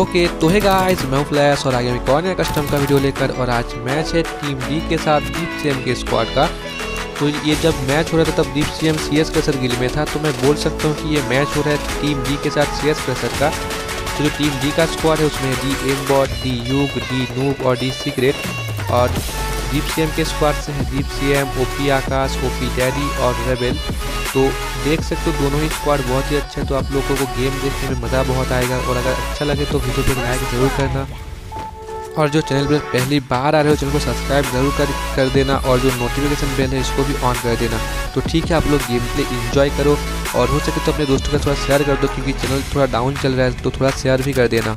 Okay तो है guys, मैं हूं फ्लैश और आगे एक और नया कस्टम का वीडियो लेकर। और आज मैच है टीम डी के साथ दीप सीएम के स्क्वाड का। तो ये जब मैच हो रहा था तब Deep CM CS crusher guild में था, तो मैं बोल सकता हूँ कि ये मैच हो रहा है टीम डी के साथ CS क्रेशर का। तो जो टीम डी का स्क्वाड है उसमें D M bot, D Yug, D noob और डी सीक्रेट। और दीप सीएम के स्क्वाड से है Deep CM, OP Akash, OP daddy और रेबेल। तो देख सकते हो दोनों ही स्क्वाड बहुत ही अच्छा है। तो आप लोगों को गेम देखने में मज़ा बहुत आएगा। और अगर अच्छा लगे तो वीडियो पर लाइक ज़रूर करना, और जो चैनल पर पहली बार आ रहे हो चैनल को सब्सक्राइब ज़रूर कर देना, और जो नोटिफिकेशन बेल है इसको भी ऑन कर देना। तो ठीक है, आप लोग गेम प्ले इंजॉय करो, और हो सके तो अपने दोस्तों का थोड़ा शेयर कर दो, क्योंकि चैनल थोड़ा डाउन चल रहा है, तो थोड़ा शेयर भी कर देना।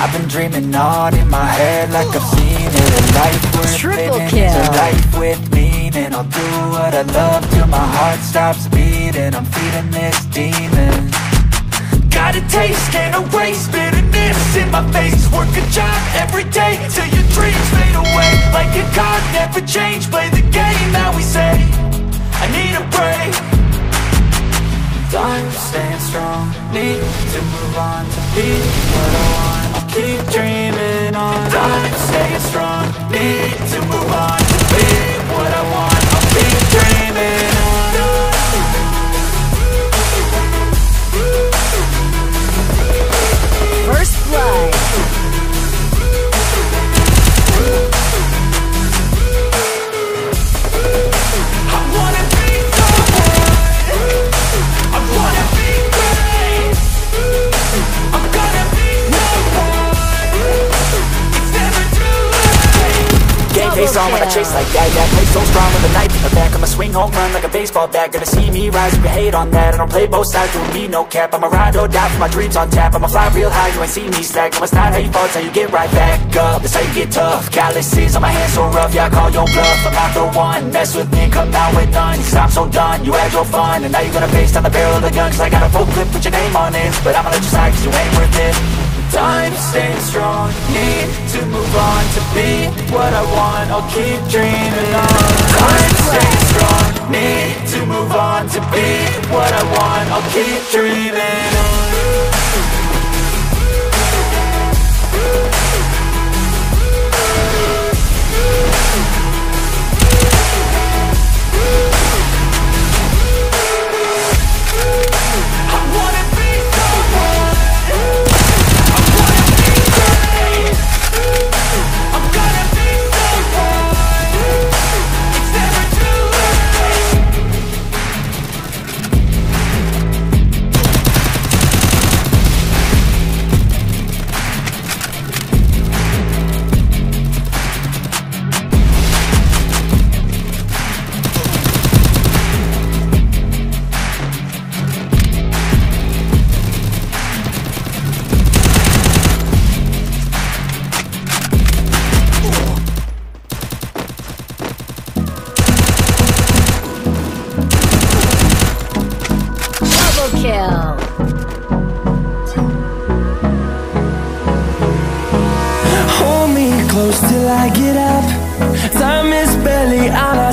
I've been dreaming on in my head like I've seen it. A life worth living is a life with meaning. I'll do what I love till my heart stops beating. I'm feeding this demon. Got a taste, can't erase bitterness in my face. Work a job every day till your dreams fade away. Like a card, never change, play the game that we say. I need a break. Time stands and we're on to be what I want. I'll keep dreaming on, I'm staying strong, need to move on. Face on when I chase like that play so strong with a knife in the back. I'ma swing home run like a baseball bat. Gonna see me rise, you can hate on that. I don't play both sides, doing me no cap. I'ma ride or die for my dreams on tap. I'ma fly real high, you ain't see me slack. No, it's not how you fall, it's how you get right back up. That's how you get tough. Calluses on my hands so rough, yeah, I call your bluff. I'm not the one, mess with me, come out with none. Cause I'm so done, you had your fun, and now you're gonna face down the barrel of the gun. Cause I got a full clip, put your name on it, but I'ma let you slide cause you ain't worth it. Time staying strong, need to move on to be what I want, I'll keep dreaming on. Time staying strong, need to move on to be what I want, I'll keep dreaming on. Hold me close till I get up. Time is barely on our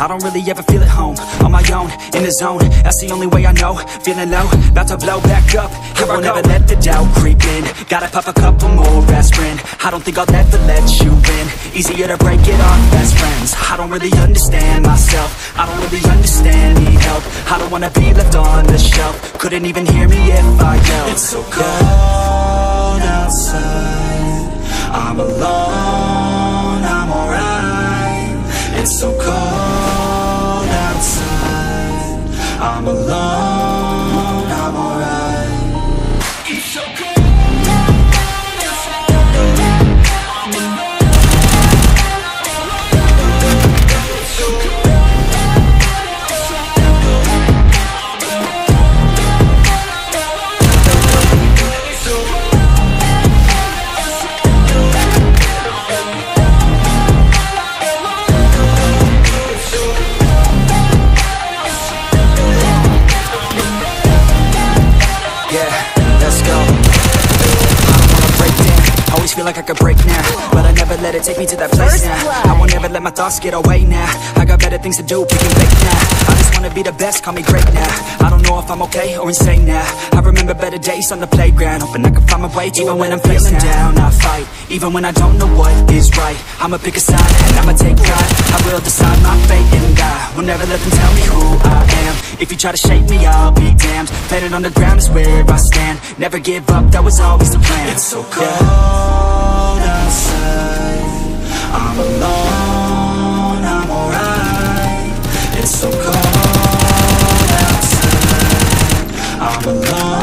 I don't really ever feel at home. On my own, in the zone, that's the only way I know. Feeling low, about to blow back up. Here I won't ever let the doubt creep in. Gotta pop a couple more aspirin. I don't think I'll ever let you in. Easier to break it off best friends. I don't really understand myself. I don't really understand, need help. I don't wanna be left on the shelf. Couldn't even hear me if I yelled. It's so cold outside, I'm alone, I'm alright. It's so cold outside, I'm alone, I'm alright. It's so cold. Feel like I could break now, but I never let it take me to that place now. I won't ever let my thoughts get away now. I got better things to do, picking fake now. I just wanna be the best, call me great now. I don't know if I'm okay or insane now. I remember better days on the playground, hoping I can find my way. Even when I'm feeling down, I fight. Even when I don't know what is right, I'ma pick a side and I'ma take pride. I will decide my fate and die. Will never let them tell me who I am. If you try to shake me, I'll be damned. Planet on the ground is where I stand. Never give up, that was always the plan. It's so cold outside, I'm alone, I'm alright. It's so cold outside, I'm alone.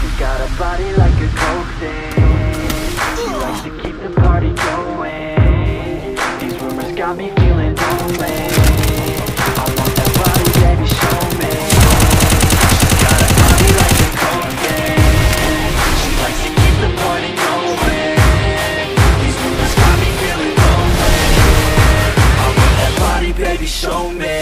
She got a body like a coke thing. She likes to keep the party going. These rumors got me feeling lonely. I want that body, baby, show me. She got a body like a coke thing. She likes to keep the party going. These rumors got me feeling lonely. I want that body, baby, show me.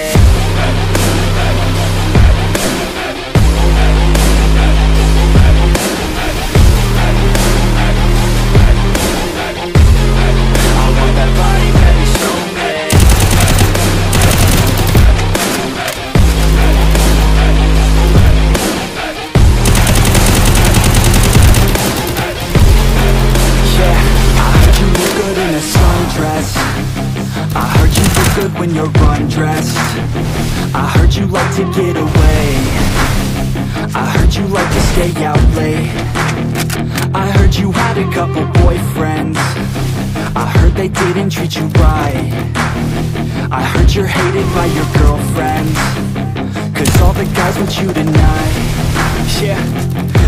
When you're undressed, I heard you like to get away. I heard you like to stay out late. I heard you had a couple boyfriends. I heard they didn't treat you right. I heard you're hated by your girlfriends, 'cause all the guys want you tonight. Yeah,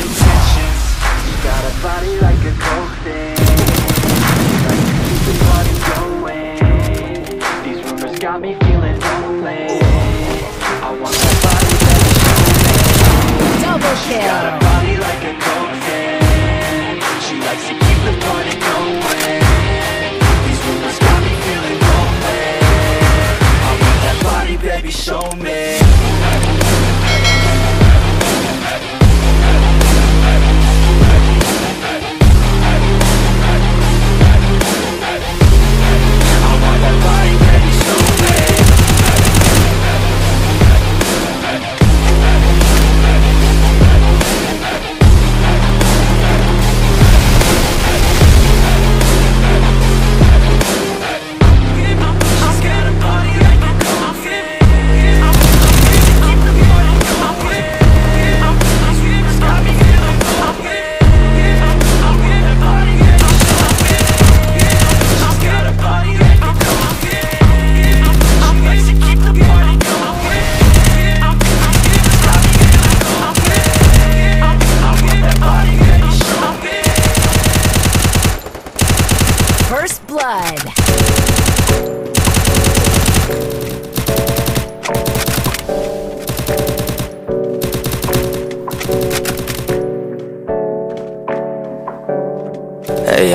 intentions. Got a body like a coke thing. Like to keep the party going. These rumors got me feeling lonely. I want that body that is showing. Double kill. She got a body like a coke thing. She likes to keep the party going. These rumors got me feeling lonely. I want that body, baby, show me. Hey,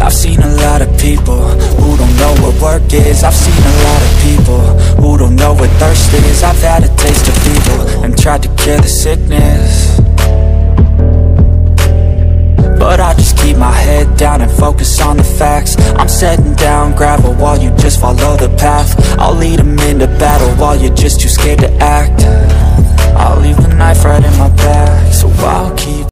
I've seen a lot. with thirst is. I've had a taste of evil and tried to cure the sickness, but I just keep my head down and focus on the facts. I'm setting down gravel while you just follow the path. I'll lead them into battle while you're just too scared to act. I'll leave the knife right in my back, so I'll keep